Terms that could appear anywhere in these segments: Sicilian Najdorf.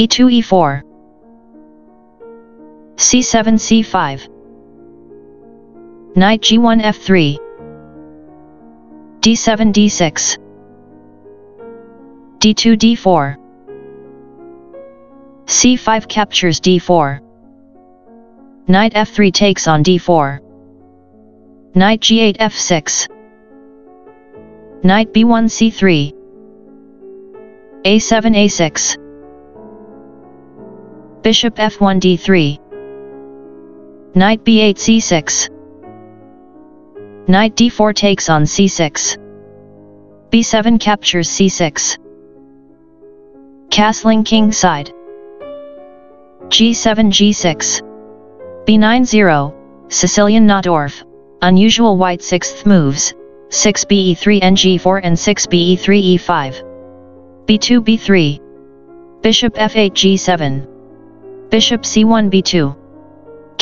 e2 e4 c7 c5 knight g1 f3 d7 d6 d2 d4 c5 captures d4 knight f3 takes on d4 knight g8 f6 knight b1 c3 a7 a6 bishop f1 d3 knight b8 c6 knight d4 takes on c6 b7 captures c6 castling king side g7 g6 b9 0 Sicilian Najdorf unusual white sixth moves 6b e3 and g4 and 6b e3 e5 b2 b3 bishop f8 g7 bishop c1 b2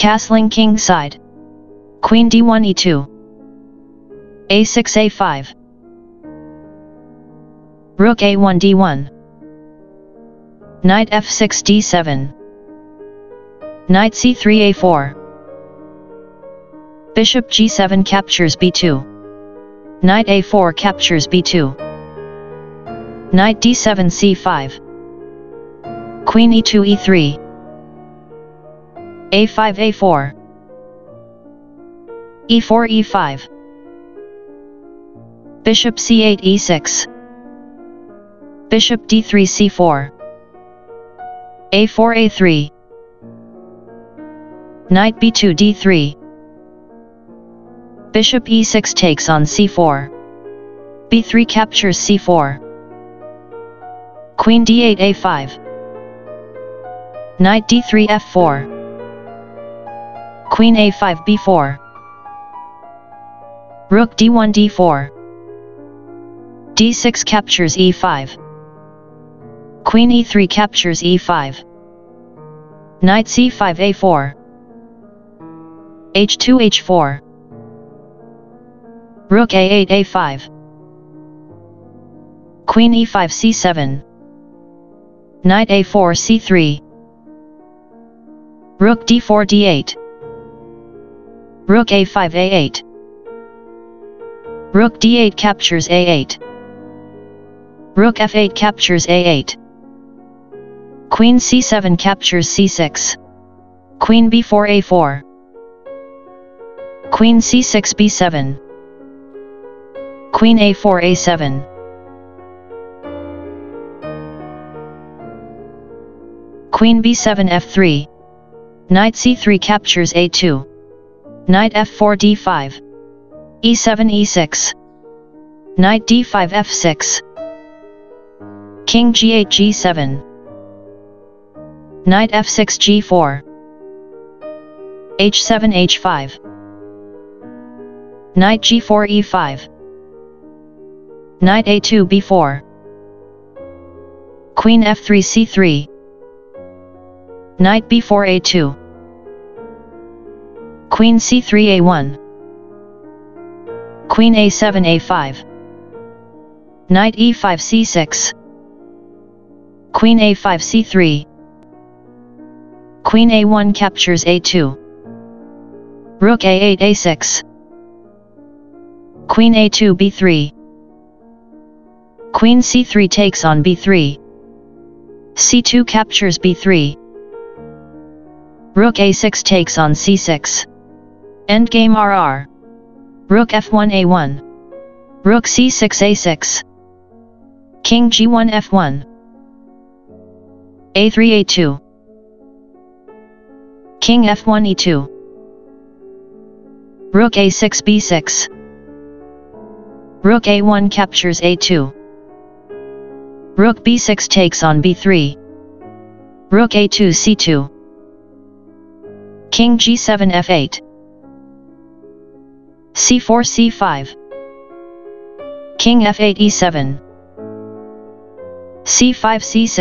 castling king side queen d1 e2 a6 a5 rook a1 d1 knight f6 d7 knight c3 a4 bishop g7 captures b2 knight a4 captures b2 knight d7 c5 queen e2 e3 a5 a4 e4 e5 bishop c8 e6 bishop d3 c4 a4 a3 knight b2 d3 bishop e6 takes on c4 b3 captures c4 queen d8 a5 knight d3 f4 queen a5 b4 rook d1 d4 d6 captures e5 queen e3 captures e5 knight c5 a4 h2 h4 rook a8 a5 queen e5 c7 knight a4 c3 rook d4 d8 rook a5 a8 rook d8 captures a8 rook f8 captures a8 queen c7 captures c6 queen b4 a4 queen c6 b7 queen a4 a7 queen b7 f3 knight c3 captures a2 knight f4 d5 e7 e6 knight d5 f6 king g8 g7 knight f6 g4 h7 h5 knight g4 e5 knight a2 b4 queen f3 c3 knight b4 a2 queen c3 a1 queen a7 a5 knight e5 c6 queen a5 c3 queen a1 captures a2 rook a8 a6 queen a2 b3 queen c3 takes on b3 c2 captures b3 rook a6 takes on c6 endgame RR. Rook f1 a1. Rook c6 a6. King g1 f1. a3 a2. King f1 e2. Rook a6 b6. Rook a1 captures a2. Rook b6 takes on b3. Rook a2 c2. King g7 f8. c4 c5 king f8 e7 c5 c6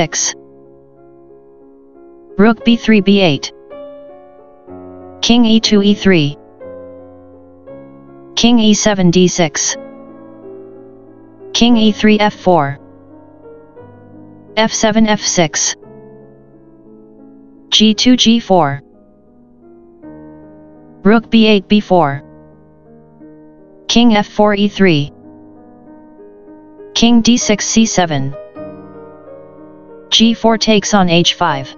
rook b3 b8 king e2 e3 king e7 d6 king e3 f4 f7 f6 G2 G4. Rook B8 B4. King F4 E3. King D6 C7. G4 takes on H5.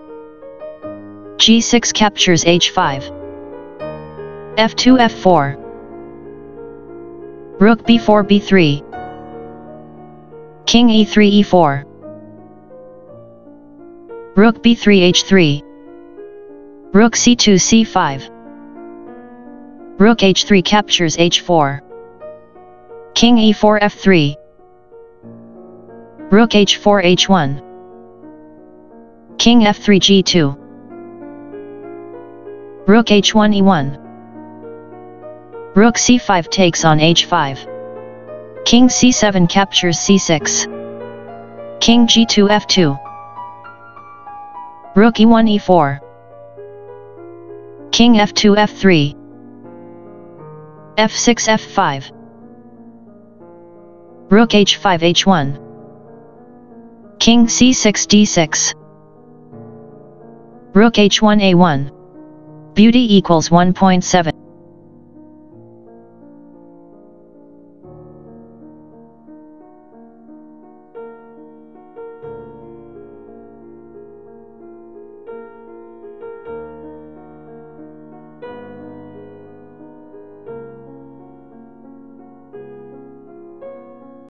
G6 captures H5. F2 F4. Rook B4 B3. King E3 E4. Rook B3 H3. Rook C2 C5. Rook H3 captures H4. King E4 F3. Rook H4 H1. King F3 G2. Rook H1 E1. Rook C5 takes on H5. King C7 captures C6. King G2 F2. Rook E1 E4. King F2 F3. F6 F5. Rook H5 H1. King C6 D6. Rook H1 A1. Beauty equals 1.7.